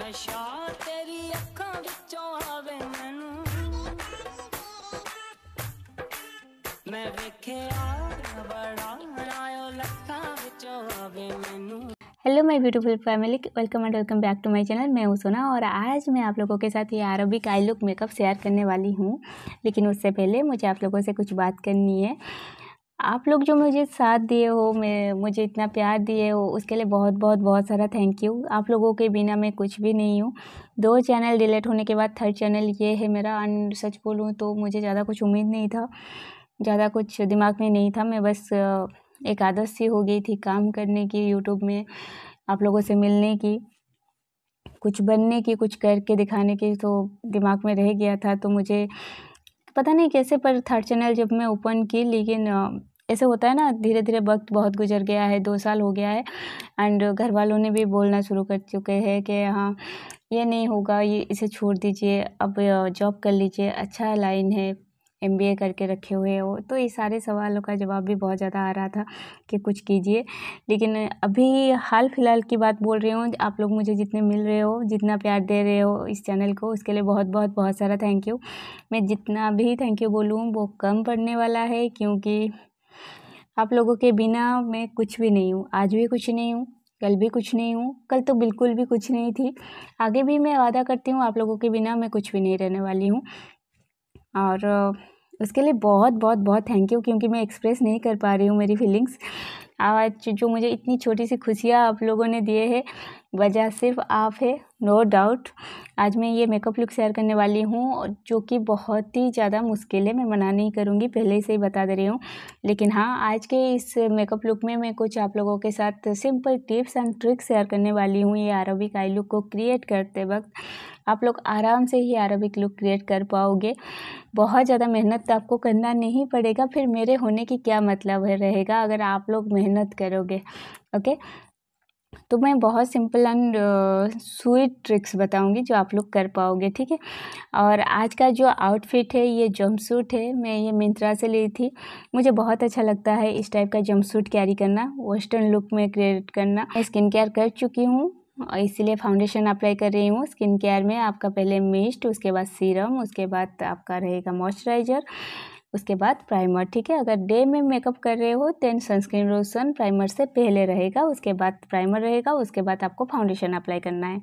नशा तेरी अखां विचों आवे मैनू, मैं वेखिया बड़ा रायो लखां विचों आवे मैनू। Hello my beautiful family, welcome and welcome back to my channel. मैं हूँ सोना और आज मैं आप लोगों के साथ ये Arabic eye look makeup share करने वाली हूँ, लेकिन उससे पहले मुझे आप लोगों से कुछ बात करनी है। आप लोग जो मुझे साथ दिए हो, मुझे इतना प्यार दिए हो, उसके लिए बहुत बहुत बहुत सारा थैंक यू। आप लोगों के बिना मैं कुछ भी नहीं हूँ। दो चैनल डिलीट होने के बाद थर्ड चैनल ये है मेरा। एंड सच बोलूँ तो मुझे ज़्यादा कुछ उम्मीद नहीं था, ज़्यादा कुछ दिमाग में नहीं था। मैं बस एक आदत सी हो गई थी काम करने की, यूट्यूब में आप लोगों से मिलने की, कुछ बनने की, कुछ करके दिखाने की, तो दिमाग में रह गया था। तो मुझे पता नहीं कैसे पर थर्ड चैनल जब मैं ओपन की, लेकिन ऐसे होता है ना, धीरे धीरे वक्त बहुत गुजर गया है, 2 साल हो गया है। एंड घर वालों ने भी बोलना शुरू कर चुके हैं कि हाँ ये नहीं होगा, ये इसे छोड़ दीजिए, अब जॉब कर लीजिए, अच्छा लाइन है, MBA करके रखे हुए हो। तो ये सारे सवालों का जवाब भी बहुत ज़्यादा आ रहा था कि कुछ कीजिए। लेकिन अभी हाल फिलहाल की बात बोल रही हूँ। आप लोग मुझे जितने मिल रहे हो, जितना प्यार दे रहे हो इस चैनल को, उसके लिए बहुत बहुत बहुत सारा थैंक यू। मैं जितना भी थैंक यू बोलूँ वो कम पड़ने वाला है, क्योंकि आप लोगों के बिना मैं कुछ भी नहीं हूँ। आज भी कुछ नहीं हूँ, कल भी कुछ नहीं हूँ, कल तो बिल्कुल भी कुछ नहीं थी। आगे भी मैं वादा करती हूँ आप लोगों के बिना मैं कुछ भी नहीं रहने वाली हूँ। और उसके लिए बहुत बहुत बहुत थैंक यू, क्योंकि मैं एक्सप्रेस नहीं कर पा रही हूँ मेरी फीलिंग्स। आज जो मुझे इतनी छोटी सी खुशियाँ आप लोगों ने दिए हैं, वजह सिर्फ आप है, नो डाउट। आज मैं ये मेकअप लुक शेयर करने वाली हूँ जो कि बहुत ही ज़्यादा मुश्किल है, मैं मना नहीं करूँगी, पहले से ही बता दे रही हूँ। लेकिन हाँ, आज के इस मेकअप लुक में मैं कुछ आप लोगों के साथ simple tips and tricks share करने वाली हूँ। ये अरबिक आई लुक को क्रिएट करते वक्त आप लोग आराम से ही अरबिक लुक क्रिएट कर पाओगे। बहुत ज़्यादा मेहनत आपको करना नहीं पड़ेगा, फिर मेरे होने की क्या मतलब रहेगा अगर आप लोग मेहनत करोगे। ओके, तो मैं बहुत सिंपल एंड स्वीट ट्रिक्स बताऊंगी जो आप लोग कर पाओगे, ठीक है। और आज का जो आउटफिट है ये जंपसूट है, मैं ये मिंत्रा से ली थी। मुझे बहुत अच्छा लगता है इस टाइप का जंपसूट कैरी करना, वेस्टर्न लुक में क्रिएट करना। मैं स्किन केयर कर चुकी हूँ और इसीलिए फाउंडेशन अप्लाई कर रही हूँ। स्किन केयर में आपका पहले मिस्ट, उसके बाद सीरम, उसके बाद आपका रहेगा मॉइस्चराइज़र, उसके बाद प्राइमर, ठीक है। अगर डे में मेकअप कर रहे हो देन सनस्क्रीन लोशन प्राइमर से पहले रहेगा, उसके बाद प्राइमर रहेगा, उसके बाद आपको फाउंडेशन अप्लाई करना है,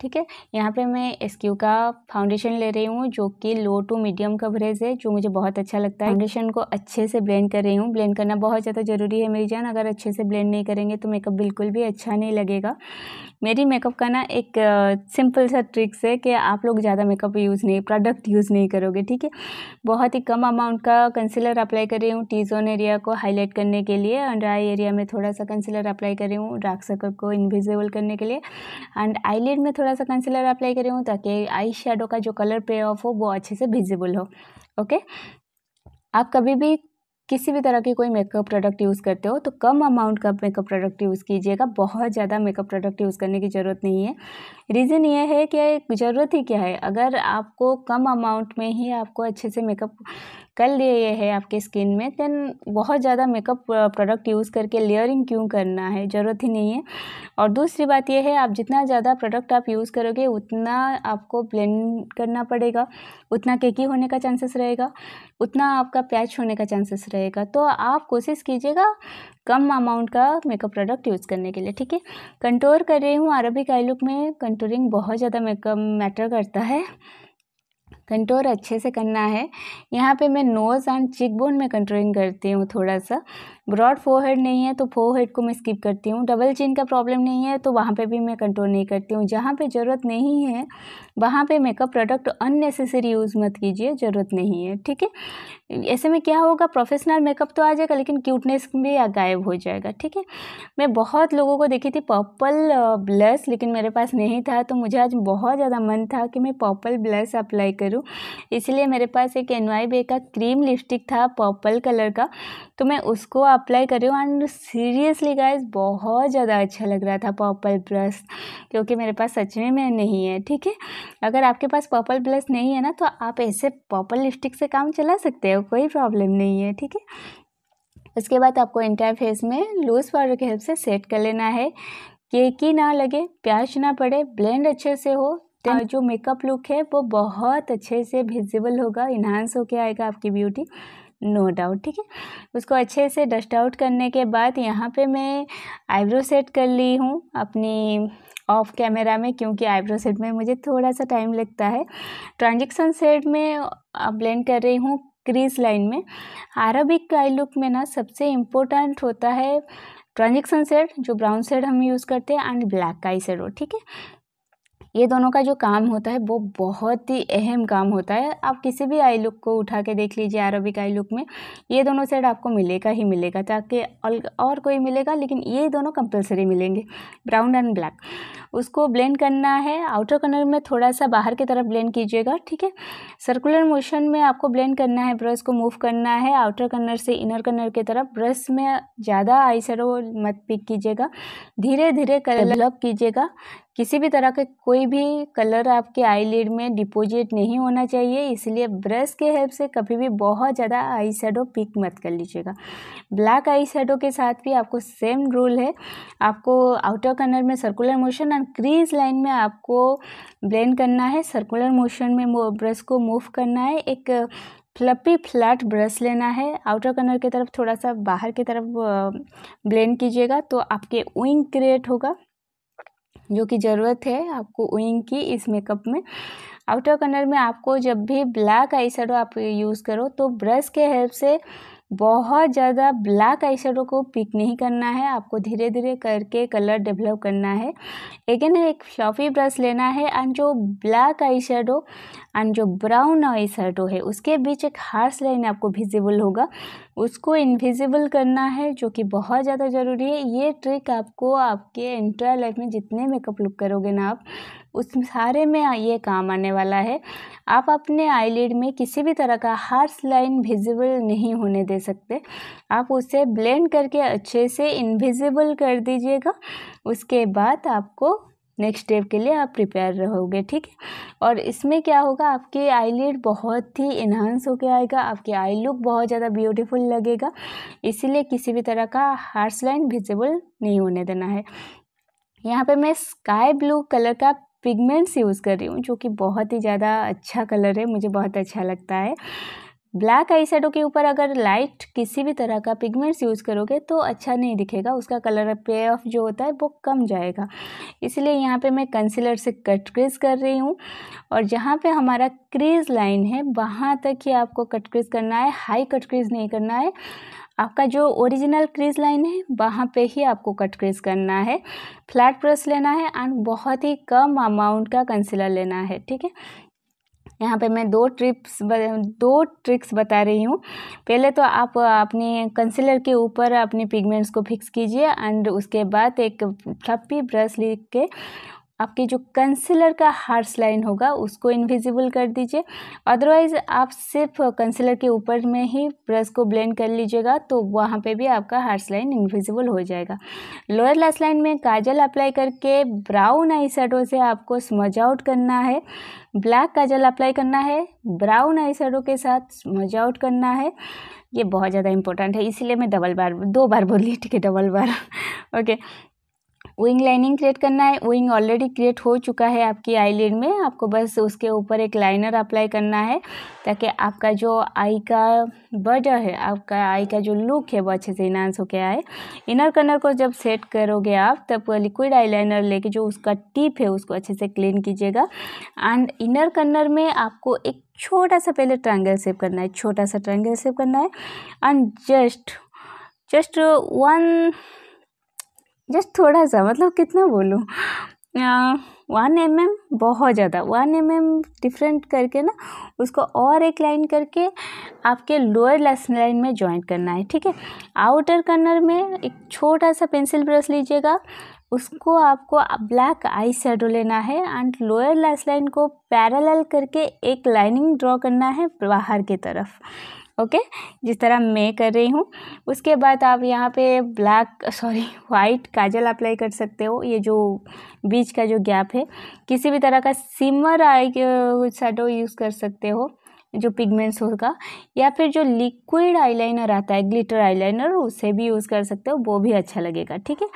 ठीक है। यहाँ पे मैं SQ का फाउंडेशन ले रही हूँ जो कि लो टू मीडियम कवरेज है, जो मुझे बहुत अच्छा लगता है। फाउंडेशन को अच्छे से ब्लेंड कर रही हूँ। ब्लेंड करना बहुत ज़्यादा ज़रूरी है मेरी जान। अगर अच्छे से ब्लेंड नहीं करेंगे तो मेकअप बिल्कुल भी अच्छा नहीं लगेगा। मेरी मेकअप का ना एक सिंपल सा ट्रिक्स है कि आप लोग ज़्यादा मेकअप प्रोडक्ट यूज़ नहीं करोगे, ठीक है। बहुत ही कम अमाउंट का कंसीलर अप्लाई कर रही हूँ टी जोन एरिया को हाईलाइट करने के लिए, एंड आई एरिया में थोड़ा सा कंसीलर अप्लाई कर रही हूँ डार्क सर्कल को इनविजिबल करने के लिए, एंड आईलिड में थोड़ा सा कंसीलर अप्लाई कर रही हूँ ताकि आई शेडो का जो कलर पे ऑफ हो वो अच्छे से विजिबल हो। ओके, आप कभी भी किसी भी तरह की कोई मेकअप प्रोडक्ट यूज़ करते हो तो कम अमाउंट का मेकअप प्रोडक्ट यूज़ कीजिएगा, बहुत ज़्यादा मेकअप प्रोडक्ट यूज़ करने की ज़रूरत नहीं है। रीज़न ये है कि ज़रूरत ही क्या है, अगर आपको कम अमाउंट में ही आपको अच्छे से मेकअप कर लिए है आपके स्किन में, देन बहुत ज़्यादा मेकअप प्रोडक्ट यूज़ करके लेयरिंग क्यों करना है, ज़रूरत ही नहीं है। और दूसरी बात यह है, आप जितना ज़्यादा प्रोडक्ट आप यूज़ करोगे उतना आपको ब्लेंड करना पड़ेगा, उतना केकी होने का चांसेस रहेगा, उतना आपका पैच होने का चांसेस रहेगा। तो आप कोशिश कीजिएगा कम अमाउंट का मेकअप प्रोडक्ट यूज़ करने के लिए, ठीक है। कंटूर कर रही हूँ अरबिक आई लुक में, कंटूरिंग बहुत ज़्यादा मेकअप मैटर करता है, कंटूर अच्छे से करना है। यहाँ पे मैं नोज़ एंड चिकबोन में कंटूरिंग करती हूँ थोड़ा सा। ब्रॉड फोरहेड नहीं है तो फोरहेड को मैं स्किप करती हूँ, डबल चिन का प्रॉब्लम नहीं है तो वहाँ पे भी मैं कंटूर नहीं करती हूँ। जहाँ पे ज़रूरत नहीं है वहाँ पे मेकअप प्रोडक्ट अननेसेसरी यूज़ मत कीजिए, ज़रूरत नहीं है, ठीक है। ऐसे में क्या होगा, प्रोफेशनल मेकअप तो आ जाएगा लेकिन क्यूटनेस भी गायब हो जाएगा, ठीक है। मैं बहुत लोगों को देखी थी पर्पल ब्लश, लेकिन मेरे पास नहीं था, तो मुझे आज बहुत ज़्यादा मन था कि मैं पर्पल ब्लश अप्लाई करूँ। इसलिए मेरे पास एक NYBE का क्रीम लिपस्टिक था पर्पल कलर का, तो मैं उसको अप्लाई कर रही हूँ। एंड सीरियसली गाइस बहुत ज़्यादा अच्छा लग रहा था पर्पल ब्लश, क्योंकि मेरे पास सच में नहीं है, ठीक है। अगर आपके पास पर्पल ब्लश नहीं है ना तो आप ऐसे पर्पल लिपस्टिक से काम चला सकते हो, कोई प्रॉब्लम नहीं है, ठीक है। उसके बाद आपको एंटायर फेस में लूज़ पाउडर की हेल्प से सेट कर लेना है। केकी ना लगे, प्याज ना पड़े, ब्लेंड अच्छे से हो, जो मेकअप लुक है वो बहुत अच्छे से विजिबल होगा, इन्हांस होके आएगा आपकी ब्यूटी, नो डाउट। ठीक है, उसको अच्छे से डस्ट आउट करने के बाद यहाँ पे मैं आईब्रो सेट कर ली हूँ अपनी ऑफ कैमरा में, क्योंकि आईब्रो सेट में मुझे थोड़ा सा टाइम लगता है। ट्रांजेक्शन सेट में ब्लेंड कर रही हूँ क्रीज लाइन में। अरबिक आई लुक में ना सबसे इम्पोर्टेंट होता है ट्रांजेक्शन सेट, जो ब्राउन सेड हम यूज़ करते हैं, एंड ब्लैक आई शेडो। ठीक है, ये दोनों का जो काम होता है वो बहुत ही अहम काम होता है। आप किसी भी आई लुक को उठा के देख लीजिए, अरबिक आई लुक में ये दोनों सेट आपको मिलेगा ही मिलेगा, ताकि और कोई मिलेगा लेकिन ये दोनों कंपलसरी मिलेंगे, ब्राउन एंड ब्लैक। उसको ब्लेंड करना है, आउटर कॉर्नर में थोड़ा सा बाहर की तरफ ब्लेंड कीजिएगा। ठीक है, सर्कुलर मोशन में आपको ब्लेंड करना है, ब्रश को मूव करना है आउटर कॉर्नर से इनर कॉर्नर की तरफ। ब्रश में ज़्यादा आई शेडो मत पिक कीजिएगा, धीरे धीरे कलर डेवलप कीजिएगा। किसी भी तरह के कोई भी कलर आपके आई लिड में डिपोजिट नहीं होना चाहिए, इसलिए ब्रश के हेल्प से कभी भी बहुत ज़्यादा आई शेडो पिक मत कर लीजिएगा। ब्लैक आई शेडो के साथ भी आपको सेम रूल है, आपको आउटर कॉर्नर में सर्कुलर मोशन और क्रीज लाइन में आपको ब्लेंड करना है। सर्कुलर मोशन में ब्रश को मूव करना है, एक फ्लपी फ्लैट ब्रश लेना है, आउटर कॉर्नर की तरफ थोड़ा सा बाहर की तरफ ब्लेंड कीजिएगा तो आपके विंग क्रिएट होगा, जो कि ज़रूरत है आपको विंग की इस मेकअप में। आउटर कॉर्नर में आपको जब भी ब्लैक आई शेडो आप यूज़ करो तो ब्रश के हेल्प से बहुत ज़्यादा ब्लैक आई शेडो को पिक नहीं करना है, आपको धीरे धीरे करके कलर डेवलप करना है। अगेन एक फ्लफी ब्रश लेना है, एंड जो ब्लैक आई शेडो एंड जो ब्राउन आई शेडो है उसके बीच एक हार्श लाइन आपको विजिबल होगा, उसको इनविजिबल करना है, जो कि बहुत ज़्यादा ज़रूरी है। ये ट्रिक आपको आपके एंटायर लाइफ में जितने मेकअप लुक करोगे ना आप, उस सारे में ये काम आने वाला है। आप अपने आईलिड में किसी भी तरह का हार्श लाइन विजिबल नहीं होने दे सकते, आप उसे ब्लेंड करके अच्छे से इनविजिबल कर दीजिएगा। उसके बाद आपको नेक्स्ट स्टेप के लिए आप प्रिपेयर रहोगे। ठीक है, और इसमें क्या होगा, आपकी आईलिड बहुत ही इन्हांस होकर आएगा, आपकी आई लुक बहुत ज़्यादा ब्यूटीफुल लगेगा, इसीलिए किसी भी तरह का हार्श लाइन विजिबल नहीं होने देना है। यहाँ पे मैं स्काई ब्लू कलर का पिगमेंट्स यूज़ कर रही हूँ, जो कि बहुत ही ज़्यादा अच्छा कलर है, मुझे बहुत अच्छा लगता है। ब्लैक आई शेडो के ऊपर अगर लाइट किसी भी तरह का पिगमेंट्स यूज़ करोगे तो अच्छा नहीं दिखेगा, उसका कलर पे ऑफ जो होता है वो कम जाएगा, इसलिए यहाँ पे मैं कंसीलर से कट क्रीज कर रही हूँ, और जहाँ पे हमारा क्रीज लाइन है वहाँ तक ही आपको कट क्रीज करना है, हाई कट क्रीज नहीं करना है। आपका जो ओरिजिनल क्रीज लाइन है वहाँ पे ही आपको कट क्रीज करना है। फ्लैट ब्रश लेना है एंड बहुत ही कम अमाउंट का कंसीलर लेना है। ठीक है, यहाँ पे मैं दो ट्रिक्स बता रही हूँ। पहले तो आप अपने कंसीलर के ऊपर अपने पिगमेंट्स को फिक्स कीजिए, एंड उसके बाद एक फ्लफी ब्रश लेके आपके जो कंसीलर का हार्श लाइन होगा उसको इनविजिबल कर दीजिए। अदरवाइज़ आप सिर्फ कंसीलर के ऊपर में ही ब्रश को ब्लेंड कर लीजिएगा तो वहाँ पे भी आपका हार्श लाइन इनविजिबल हो जाएगा। लोअर लैश लाइन में काजल अप्लाई करके ब्राउन आई शेडो से आपको स्मज आउट करना है, ब्लैक काजल अप्लाई करना है, ब्राउन आई शेडो के साथ स्मज आउट करना है। ये बहुत ज़्यादा इंपॉर्टेंट है, इसीलिए मैं दो बार बोली। ठीक है, डबल बार। ओके, विंग लाइनिंग क्रिएट करना है, विंग ऑलरेडी क्रिएट हो चुका है आपकी आईलिड में, आपको बस उसके ऊपर एक लाइनर अप्लाई करना है ताकि आपका जो आई का बॉर्डर है, आपका आई का जो लुक है वो अच्छे से इन्हांस होकर आए। इनर कॉर्नर को जब सेट करोगे आप तब लिक्विड आईलाइनर लेके जो उसका टिप है उसको अच्छे से क्लीन कीजिएगा, एंड इनर कॉर्नर में आपको एक छोटा सा पहले ट्रायंगल शेप करना है, छोटा सा ट्रायंगल शेप करना है, एंड जस्ट थोड़ा सा, मतलब कितना बोलूँ, 1 mm बहुत ज़्यादा 1 mm डिफरेंट करके ना उसको और एक लाइन करके आपके लोअर लैश लाइन में जॉइंट करना है। ठीक है, आउटर कॉर्नर में एक छोटा सा पेंसिल ब्रश लीजिएगा, उसको आपको ब्लैक आई शेडो लेना है एंड लोअर लैश लाइन को पैरेलल करके एक लाइनिंग ड्रॉ करना है बाहर की तरफ। ओके, जिस तरह मैं कर रही हूँ। उसके बाद आप यहाँ पे वाइट काजल अप्लाई कर सकते हो, ये जो बीच का जो गैप है। किसी भी तरह का सिमर आई शेडो यूज़ कर सकते हो, जो पिगमेंट्स होगा, या फिर जो लिक्विड आईलाइनर आता है ग्लिटर आईलाइनर उसे भी यूज़ कर सकते हो, वो भी अच्छा लगेगा। ठीक है,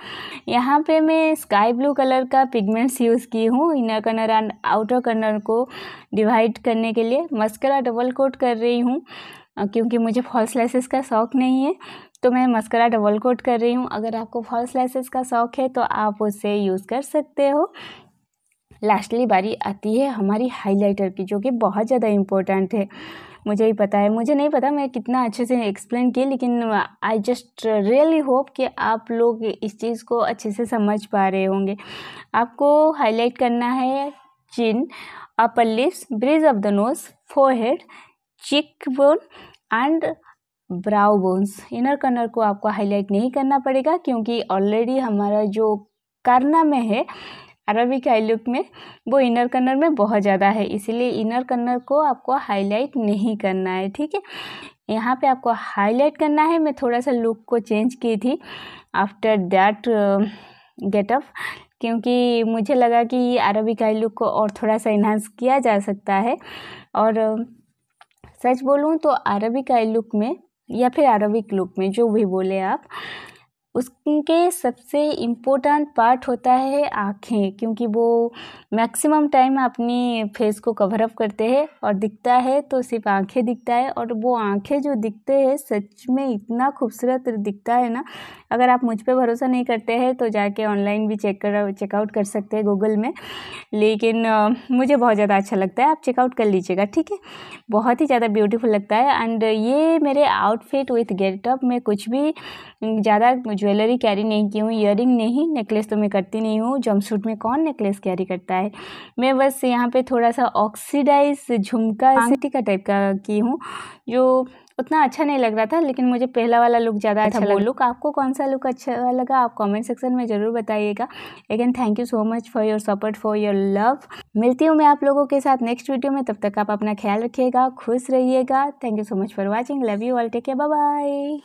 यहाँ पे मैं स्काई ब्लू कलर का पिगमेंट्स यूज़ की हूँ inner corner and outer corner को डिवाइड करने के लिए। मस्करा डबल कोट कर रही हूँ क्योंकि मुझे फॉल्स लैसेस का शौक़ नहीं है, तो मैं मस्करा डबल कोट कर रही हूँ। अगर आपको फॉल्स लैसेस का शौक़ है तो आप उसे यूज़ कर सकते हो। लास्टली बारी आती है हमारी हाइलाइटर की, जो कि बहुत ज़्यादा इम्पोर्टेंट है। मुझे ही पता है, मुझे नहीं पता मैं कितना अच्छे से एक्सप्लेन किया, लेकिन आई जस्ट रियली होप कि आप लोग इस चीज़ को अच्छे से समझ पा रहे होंगे। आपको हाईलाइट करना है chin, upper lips, bridge of the nose, forehead, cheek bone and brow bones. Inner corner को आपको हाईलाइट नहीं करना पड़ेगा क्योंकि ऑलरेडी हमारा जो करना में है अरबिक आई लुक में, वो इनर कर्नर में बहुत ज़्यादा है, इसीलिए इनर कर्नर को आपको हाईलाइट नहीं करना है। ठीक है, यहाँ पे आपको हाईलाइट करना है। मैं थोड़ा सा लुक को चेंज की थी आफ्टर दैट गेटअप, क्योंकि मुझे लगा कि अरबिक आई लुक को और थोड़ा सा इन्हांस किया जा सकता है। और सच बोलूँ तो अरबिक आई लुक में या फिर अरबिक लुक में, जो भी बोले आप, उसके सबसे इम्पोर्टेंट पार्ट होता है आँखें, क्योंकि वो मैक्सिमम टाइम अपनी फेस को कवर अप करते हैं और दिखता है तो सिर्फ आँखें दिखता है। और वो आँखें जो दिखते हैं सच में इतना खूबसूरत दिखता है ना। अगर आप मुझ पे भरोसा नहीं करते हैं तो जाके ऑनलाइन भी चेकआउट कर सकते हैं गूगल में, लेकिन मुझे बहुत ज़्यादा अच्छा लगता है, आप चेकआउट कर लीजिएगा। ठीक है, बहुत ही ज़्यादा ब्यूटीफुल लगता है। एंड ये मेरे आउटफिट विथ गेटअप में कुछ भी ज़्यादा ज्वेलरी कैरी नहीं की हूँ, ईयरिंग नहीं, नेकलेस तो मैं करती नहीं हूँ, जंपसूट में कौन नेकलेस कैरी करता है। मैं बस यहाँ पे थोड़ा सा ऑक्सीडाइज झुमका आंगठी का टाइप का की हूँ, जो उतना अच्छा नहीं लग रहा था, लेकिन मुझे पहला वाला लुक ज़्यादा अच्छा लगा। लुक आपको कौन सा लुक अच्छा लगा आप कमेंट सेक्शन में ज़रूर बताइएगा। Again thank you so much for your support, for your love. मिलती हूँ मैं आप लोगों के साथ नेक्स्ट वीडियो में, तब तक आप अपना ख्याल रखिएगा, खुश रहिएगा। Thank you so much for watching, love you all, take care, bye bye.